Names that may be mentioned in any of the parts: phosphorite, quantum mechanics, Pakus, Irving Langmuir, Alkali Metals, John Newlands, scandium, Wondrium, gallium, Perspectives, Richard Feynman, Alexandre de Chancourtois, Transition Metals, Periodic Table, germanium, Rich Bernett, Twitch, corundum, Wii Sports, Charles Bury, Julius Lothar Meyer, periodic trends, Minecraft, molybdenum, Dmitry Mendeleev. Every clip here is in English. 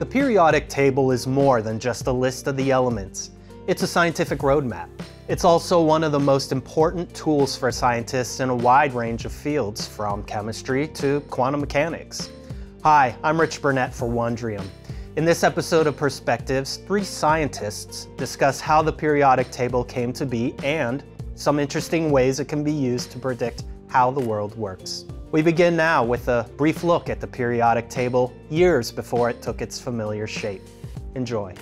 The periodic table is more than just a list of the elements. It's a scientific roadmap. It's also one of the most important tools for scientists in a wide range of fields, from chemistry to quantum mechanics. Hi, I'm Rich Bernett for Wondrium. In this episode of Perspectives, three scientists discuss how the periodic table came to be and some interesting ways it can be used to predict how the world works. We begin now with a brief look at the periodic table years before it took its familiar shape. Enjoy.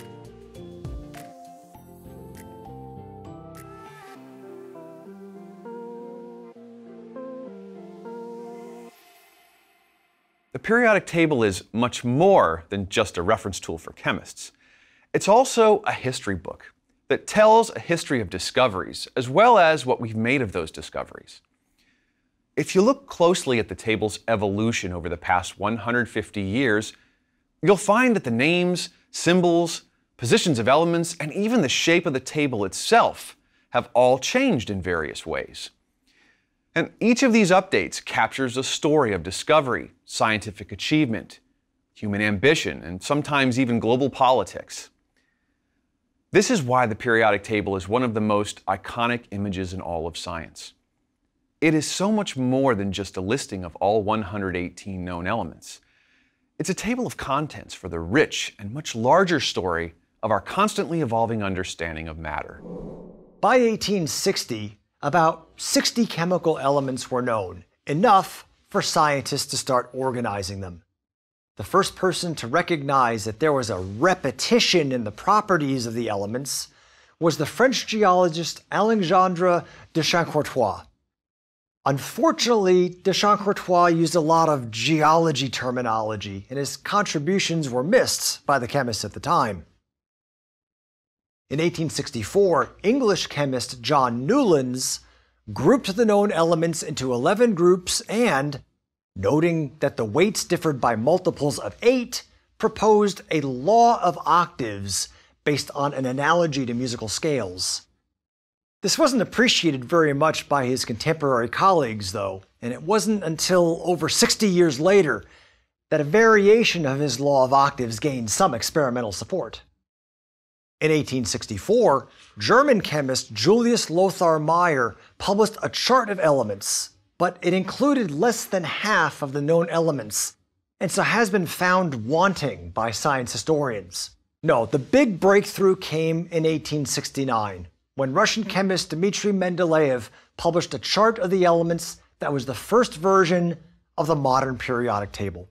The periodic table is much more than just a reference tool for chemists. It's also a history book that tells a history of discoveries, as well as what we've made of those discoveries. If you look closely at the table's evolution over the past 150 years, you'll find that the names, symbols, positions of elements, and even the shape of the table itself have all changed in various ways. And each of these updates captures a story of discovery, scientific achievement, human ambition, and sometimes even global politics. This is why the periodic table is one of the most iconic images in all of science. It is so much more than just a listing of all 118 known elements. It's a table of contents for the rich and much larger story of our constantly evolving understanding of matter. By 1860, about 60 chemical elements were known, enough for scientists to start organizing them. The first person to recognize that there was a repetition in the properties of the elements was the French geologist Alexandre de Chancourtois. Unfortunately, de Chancourtois used a lot of geology terminology, and his contributions were missed by the chemists at the time. In 1864, English chemist John Newlands grouped the known elements into 11 groups and, noting that the weights differed by multiples of 8, proposed a law of octaves based on an analogy to musical scales. This wasn't appreciated very much by his contemporary colleagues, though, and it wasn't until over 60 years later that a variation of his law of octaves gained some experimental support. In 1864, German chemist Julius Lothar Meyer published a chart of elements, but it included less than half of the known elements, and so has been found wanting by science historians. No, the big breakthrough came in 1869, when Russian chemist Dmitry Mendeleev published a chart of the elements that was the first version of the modern periodic table.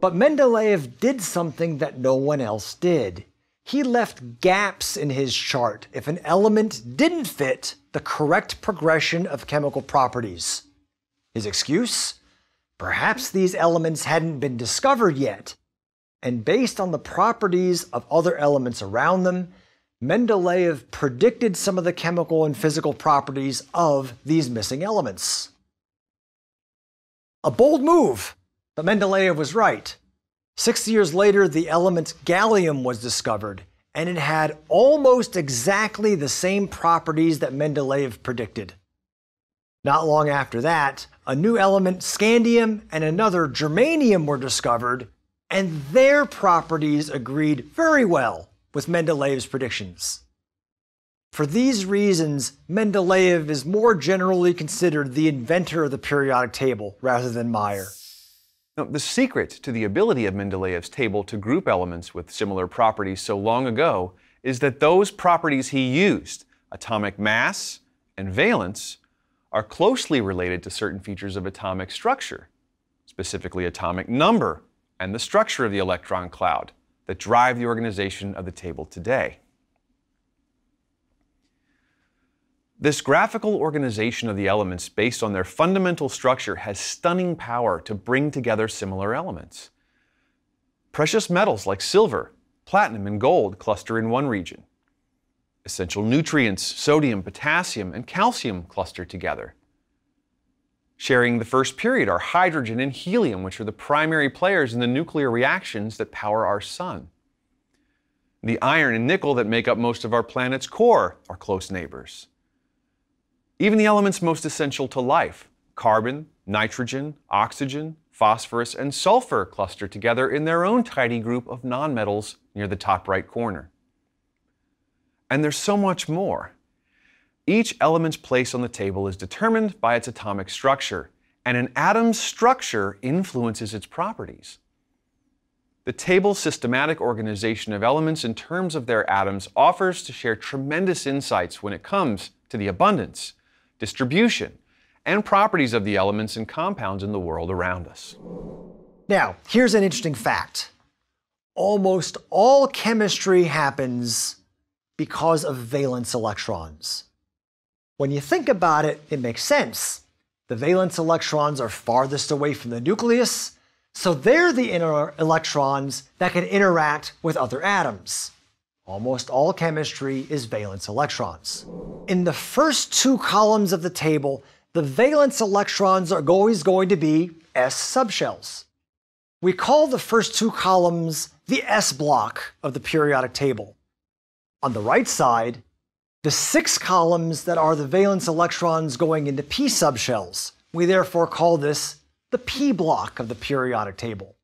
But Mendeleev did something that no one else did. He left gaps in his chart if an element didn't fit the correct progression of chemical properties. His excuse? Perhaps these elements hadn't been discovered yet, and based on the properties of other elements around them, Mendeleev predicted some of the chemical and physical properties of these missing elements. A bold move, but Mendeleev was right. 6 years later, the element gallium was discovered, and it had almost exactly the same properties that Mendeleev predicted. Not long after that, a new element, scandium, and another, germanium, were discovered, and their properties agreed very well with Mendeleev's predictions. For these reasons, Mendeleev is more generally considered the inventor of the periodic table rather than Meyer. Now, the secret to the ability of Mendeleev's table to group elements with similar properties so long ago is that those properties he used, atomic mass and valence, are closely related to certain features of atomic structure, specifically atomic number and the structure of the electron cloud that drive the organization of the table today. This graphical organization of the elements based on their fundamental structure has stunning power to bring together similar elements. Precious metals like silver, platinum, and gold cluster in one region. Essential nutrients, sodium, potassium, and calcium cluster together. Sharing the first period are hydrogen and helium, which are the primary players in the nuclear reactions that power our sun. The iron and nickel that make up most of our planet's core are close neighbors. Even the elements most essential to life, carbon, nitrogen, oxygen, Phosphorus and sulfur cluster together in their own tidy group of nonmetals near the top right corner. And there's so much more. Each element's place on the table is determined by its atomic structure, and an atom's structure influences its properties. The table's systematic organization of elements in terms of their atoms offers to share tremendous insights when it comes to the abundance, distribution, and properties of the elements and compounds in the world around us. Now, here's an interesting fact. Almost all chemistry happens because of valence electrons. When you think about it, it makes sense. The valence electrons are farthest away from the nucleus, so they're the inner electrons that can interact with other atoms. Almost all chemistry is valence electrons. In the first two columns of the table, the valence electrons are always going to be S subshells. We call the first two columns the S block of the periodic table. On the right side, the six columns that are the valence electrons going into P subshells. We therefore call this the P block of the periodic table.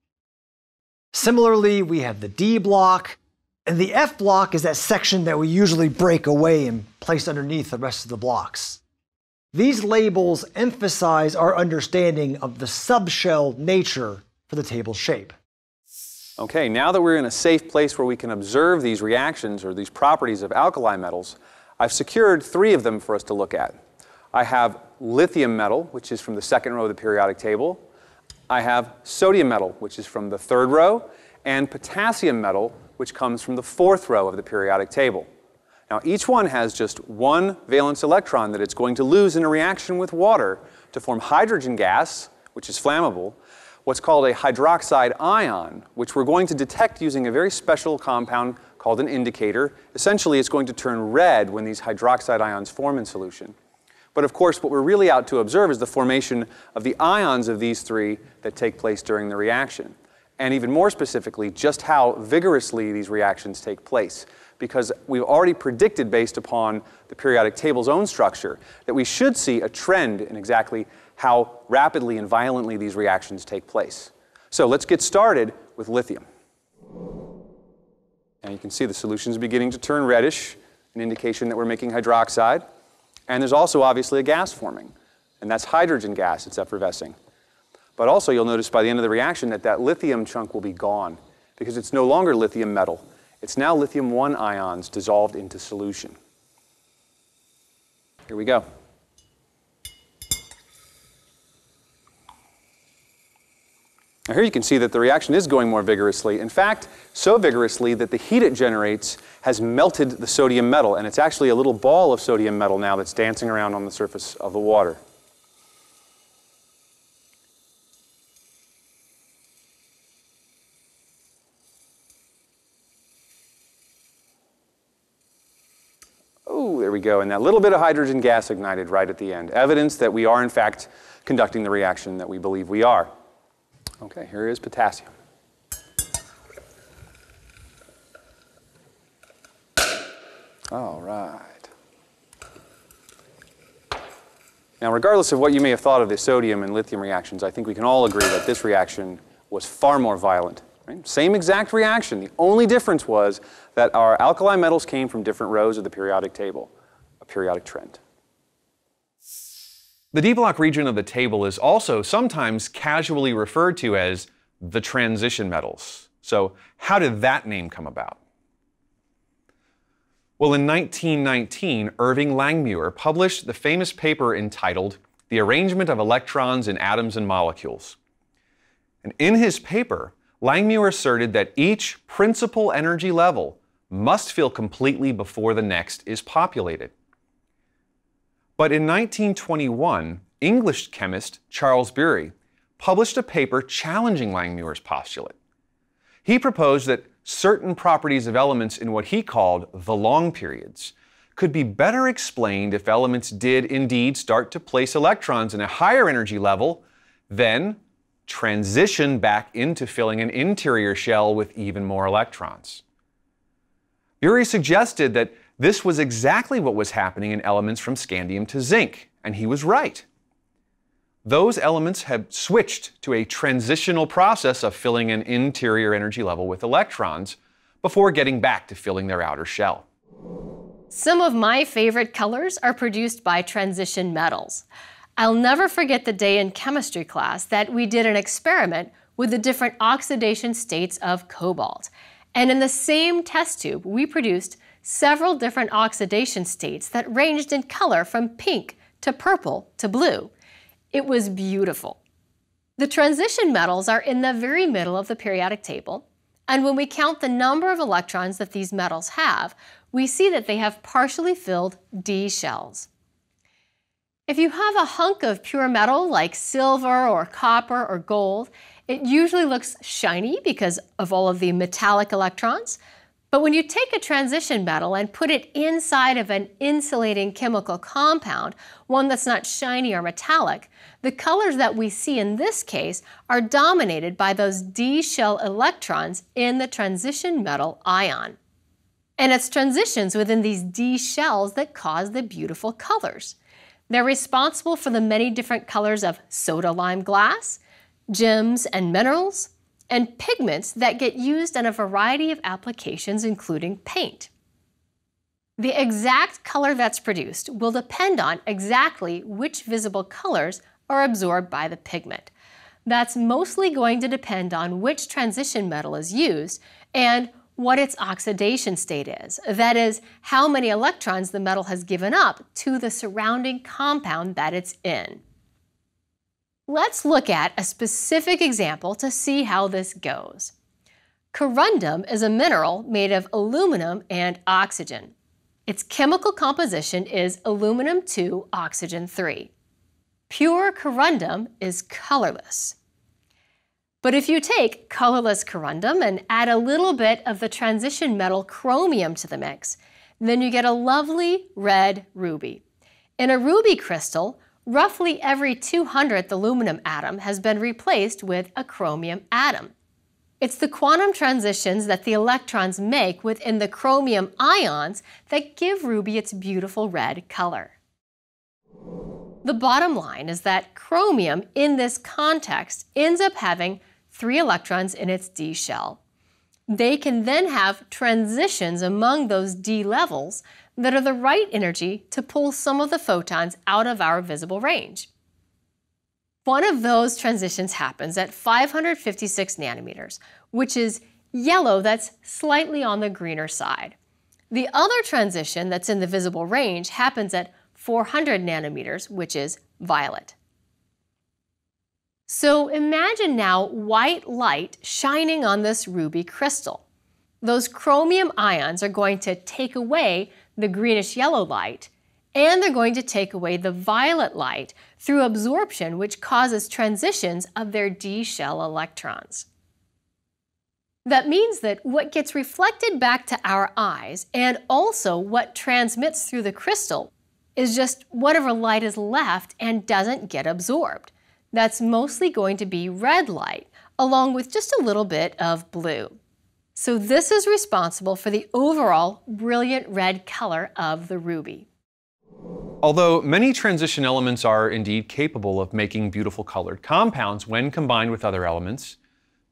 Similarly, we have the D block, and the F block is that section that we usually break away and place underneath the rest of the blocks. These labels emphasize our understanding of the subshell nature for the table shape. Okay, now that we're in a safe place where we can observe these reactions or these properties of alkali metals, I've secured three of them for us to look at. I have lithium metal, which is from the second row of the periodic table. I have sodium metal, which is from the third row, and potassium metal, which comes from the fourth row of the periodic table. Now, each one has just one valence electron that it's going to lose in a reaction with water to form hydrogen gas, which is flammable, what's called a hydroxide ion, which we're going to detect using a very special compound called an indicator. Essentially, it's going to turn red when these hydroxide ions form in solution. But of course, what we're really out to observe is the formation of the ions of these three that take place during the reaction. And even more specifically, just how vigorously these reactions take place, because we've already predicted, based upon the periodic table's own structure, that we should see a trend in exactly how rapidly and violently these reactions take place. So let's get started with lithium. And you can see the solution's beginning to turn reddish, an indication that we're making hydroxide. And there's also obviously a gas forming, and that's hydrogen gas, it's effervescing. But also you'll notice by the end of the reaction that that lithium chunk will be gone, because it's no longer lithium metal. It's now lithium-1 ions dissolved into solution. Here we go. Now here you can see that the reaction is going more vigorously. In fact, so vigorously that the heat it generates has melted the sodium metal, and it's actually a little ball of sodium metal now that's dancing around on the surface of the water. Go, and that little bit of hydrogen gas ignited right at the end. Evidence that we are, in fact, conducting the reaction that we believe we are. Okay, here is potassium. All right. Now, regardless of what you may have thought of the sodium and lithium reactions, I think we can all agree that this reaction was far more violent. Right? Same exact reaction. The only difference was that our alkali metals came from different rows of the periodic table. Periodic trend. The D block region of the table is also sometimes casually referred to as the transition metals. So how did that name come about? Well, in 1919, Irving Langmuir published the famous paper entitled The Arrangement of Electrons in Atoms and Molecules. And in his paper, Langmuir asserted that each principal energy level must feel completely before the next is populated. But in 1921, English chemist Charles Bury published a paper challenging Langmuir's postulate. He proposed that certain properties of elements in what he called the long periods could be better explained if elements did indeed start to place electrons in a higher energy level, then transition back into filling an interior shell with even more electrons. Bury suggested that this was exactly what was happening in elements from scandium to zinc, and he was right. those elements have switched to a transitional process of filling an interior energy level with electrons before getting back to filling their outer shell. Some of my favorite colors are produced by transition metals. I'll never forget the day in chemistry class that we did an experiment with the different oxidation states of cobalt. And in the same test tube, we produced several different oxidation states that ranged in color from pink to purple to blue. It was beautiful. The transition metals are in the very middle of the periodic table, and when we count the number of electrons that these metals have, we see that they have partially filled D shells. If you have a hunk of pure metal like silver or copper or gold, it usually looks shiny because of all of the metallic electrons. But when you take a transition metal and put it inside of an insulating chemical compound, one that's not shiny or metallic, the colors that we see in this case are dominated by those D-shell electrons in the transition metal ion. And it's transitions within these D-shells that cause the beautiful colors. They're responsible for the many different colors of soda-lime glass, gems and minerals, and pigments that get used in a variety of applications, including paint. The exact color that's produced will depend on exactly which visible colors are absorbed by the pigment. That's mostly going to depend on which transition metal is used and what its oxidation state is. That is, how many electrons the metal has given up to the surrounding compound that it's in. Let's look at a specific example to see how this goes. Corundum is a mineral made of aluminum and oxygen. Its chemical composition is aluminum 2, oxygen 3. Pure corundum is colorless. But if you take colorless corundum and add a little bit of the transition metal chromium to the mix, then you get a lovely red ruby. In a ruby crystal, roughly every 200th aluminum atom has been replaced with a chromium atom. It's the quantum transitions that the electrons make within the chromium ions that give ruby its beautiful red color. The bottom line is that chromium in this context ends up having 3 electrons in its D shell. They can then have transitions among those D levels that are the right energy to pull some of the photons out of our visible range. One of those transitions happens at 556 nanometers, which is yellow that's slightly on the greener side. The other transition that's in the visible range happens at 400 nanometers, which is violet. So imagine now white light shining on this ruby crystal. Those chromium ions are going to take away the greenish-yellow light, and they're going to take away the violet light through absorption, which causes transitions of their D-shell electrons. That means that what gets reflected back to our eyes, and also what transmits through the crystal, is just whatever light is left and doesn't get absorbed. That's mostly going to be red light, along with just a little bit of blue. So this is responsible for the overall brilliant red color of the ruby. Although many transition elements are indeed capable of making beautiful colored compounds when combined with other elements,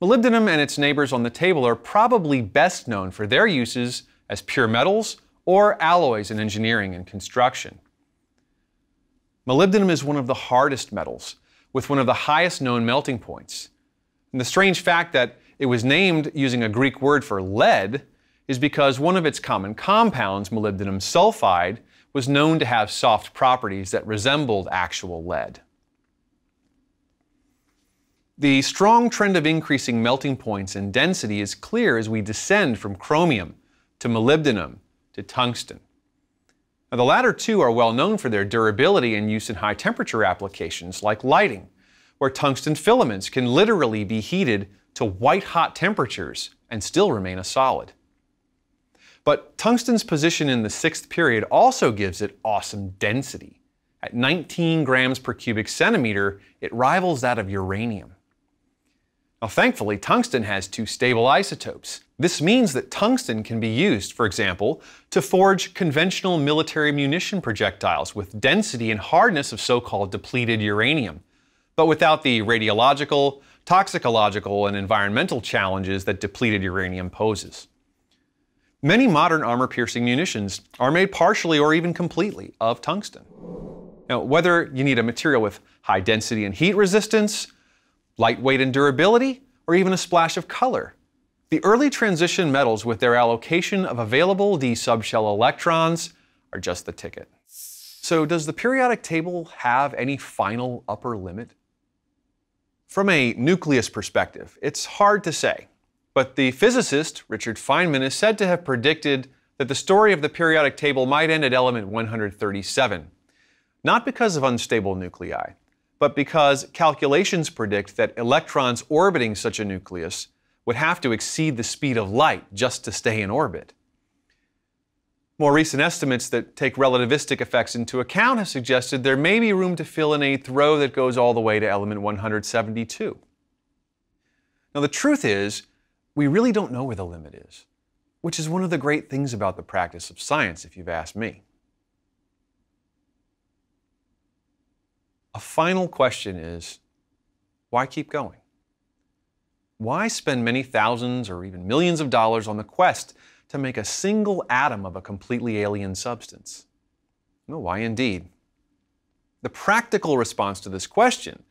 molybdenum and its neighbors on the table are probably best known for their uses as pure metals or alloys in engineering and construction. Molybdenum is one of the hardest metals, with one of the highest known melting points. And the strange fact that it was named using a Greek word for lead is because one of its common compounds, molybdenum sulfide, was known to have soft properties that resembled actual lead. The strong trend of increasing melting points and density is clear as we descend from chromium to molybdenum to tungsten. Now, the latter two are well known for their durability and use in high temperature applications like lighting, where tungsten filaments can literally be heated to white-hot temperatures and still remain a solid. But tungsten's position in the sixth period also gives it awesome density. At 19 grams per cubic centimeter, it rivals that of uranium. Now, thankfully, tungsten has 2 stable isotopes. This means that tungsten can be used, for example, to forge conventional military munition projectiles with density and hardness of so-called depleted uranium, but without the radiological, toxicological, and environmental challenges that depleted uranium poses. Many modern armor-piercing munitions are made partially or even completely of tungsten. Now, whether you need a material with high density and heat resistance, lightweight and durability, or even a splash of color, the early transition metals with their allocation of available d-subshell electrons are just the ticket. So does the periodic table have any final upper limit? From a nucleus perspective, it's hard to say. But the physicist, Richard Feynman, is said to have predicted that the story of the periodic table might end at element 137. Not because of unstable nuclei, but because calculations predict that electrons orbiting such a nucleus would have to exceed the speed of light just to stay in orbit. More recent estimates that take relativistic effects into account have suggested there may be room to fill in a throw that goes all the way to element 172. Now, the truth is, we really don't know where the limit is, which is one of the great things about the practice of science, if you've asked me. A final question is, why keep going? Why spend many thousands or even millions of dollars on the quest to make a single atom of a completely alien substance? No, why indeed? The practical response to this question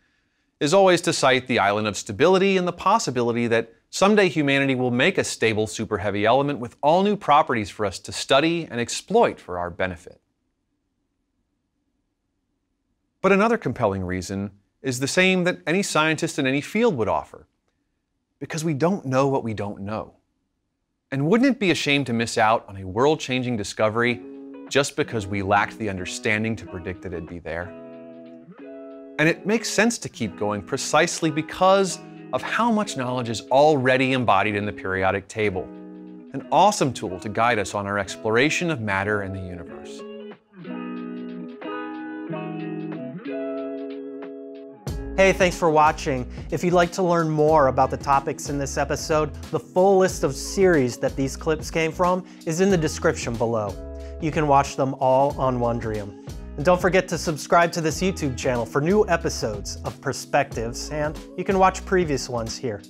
is always to cite the island of stability and the possibility that someday humanity will make a stable superheavy element with all new properties for us to study and exploit for our benefit. But another compelling reason is the same that any scientist in any field would offer, because we don't know what we don't know. And wouldn't it be a shame to miss out on a world-changing discovery just because we lacked the understanding to predict that it'd be there? And it makes sense to keep going precisely because of how much knowledge is already embodied in the periodic table, an awesome tool to guide us on our exploration of matter and the universe. Hey, thanks for watching. If you'd like to learn more about the topics in this episode, the full list of series that these clips came from is in the description below. You can watch them all on Wondrium. And don't forget to subscribe to this YouTube channel for new episodes of Perspectives, and you can watch previous ones here.